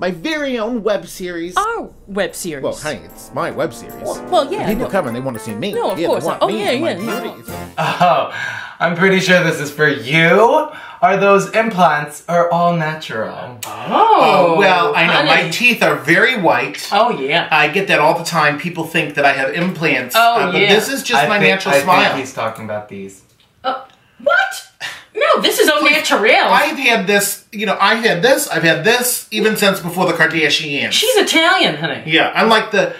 my very own web series. Our web series. Well, honey, it's my web series. Well yeah. People come and they want to see me. No, of course. Oh, yeah. Oh, I'm pretty sure this is for you. Are those implants are all natural? Oh. Well, I know. Honey. My teeth are very white. Oh, yeah. I get that all the time. People think that I have implants. Oh, but yeah. This is just my natural smile. I think he's talking about these. What? No, this is au naturel. I've had this, you know, I've had this even since before the Kardashians. She's Italian, honey. Yeah, I'm like the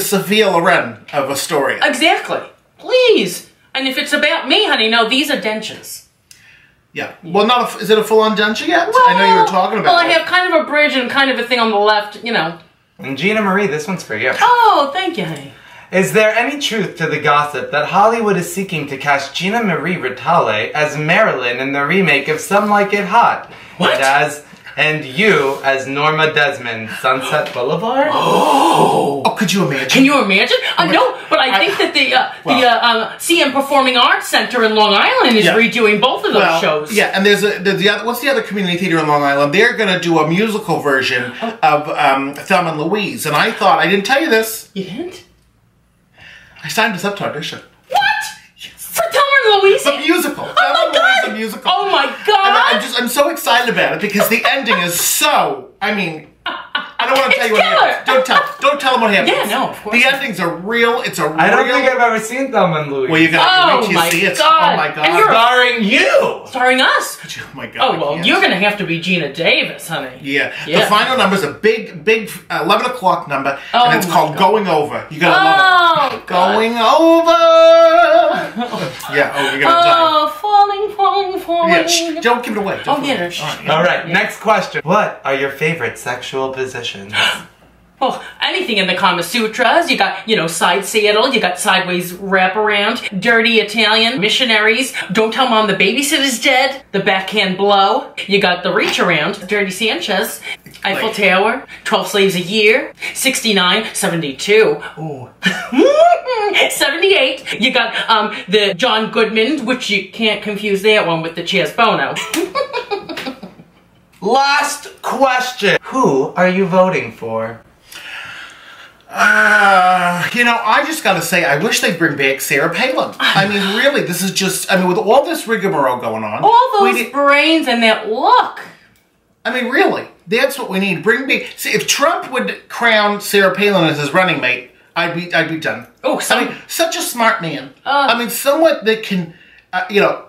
Sophia Loren of Astoria. Exactly. Please. And if it's about me, honey, no, these are dentures. Yeah. Well, not a, is it a full-on denture yet? Well, I know you were talking about it. Well, I have kind of a bridge and kind of a thing on the left, you know. And Gina Marie, this one's for you. Oh, thank you, honey. Is there any truth to the gossip that Hollywood is seeking to cast Gina Marie Rittale as Marilyn in the remake of Some Like It Hot? What? And you as Norma Desmond, Sunset Boulevard? Oh, could you imagine? Can you imagine? No, but I think that the CM Performing Arts Center in Long Island is redoing both of those shows. Yeah, and what's the other community theater in Long Island? They're going to do a musical version of Thelma and Louise, and I thought, I didn't tell you this. You didn't? I signed us up to audition. The musical. Oh my god! Oh my god! And I'm so excited about it because the ending is so. I mean, I don't want to tell you what happens. Don't tell them what happens. Yeah, no, of course. The endings are real. It's a real. I don't think I've ever seen Thelma and Louise. Well, you got to see it. Oh my god! And you're starring you. Starring us. Oh my god! Oh well, yes. You're gonna have to be Geena Davis, honey. Yeah. The final number's a big 11 o'clock number, and it's called "Going Over." You gotta love it. Going over. Yeah. Oh, you're gonna die. Oh, falling. Yeah. Shh, don't give it away. Don't give it away. All right. Yeah. Next question. What are your favorite sexual positions? Well, anything in the Kama Sutras. You got, you know, side saddle. You got sideways wraparound. Dirty Italian. Missionaries. Don't Tell Mom the Babysitter's Dead. The backhand blow. You got the reach around. Dirty Sanchez. Eiffel Tower. 12 Slaves a Year. 69. 72. Ooh. 78. You got the John Goodman, which you can't confuse that one with the Chaz Bono. Last question. Who are you voting for? You know, I just gotta say, I wish they'd bring back Sarah Palin. I mean, really, this is just, I mean, with all this rigmarole going on. All those brains and that look. I mean, really, that's what we need. Bring back, see, if Trump would crown Sarah Palin as his running mate, I'd be done. Oh, I mean, such a smart man. I mean, someone that can, you know,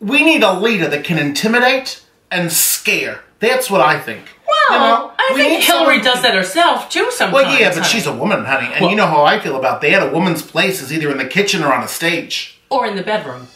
we need a leader that can intimidate and scare. That's what I think. Well, you know, I think Hillary does that herself, too, sometimes. Well, yeah, but she's a woman, honey. And you know how I feel about that. A woman's place is either in the kitchen or on a stage. Or in the bedroom.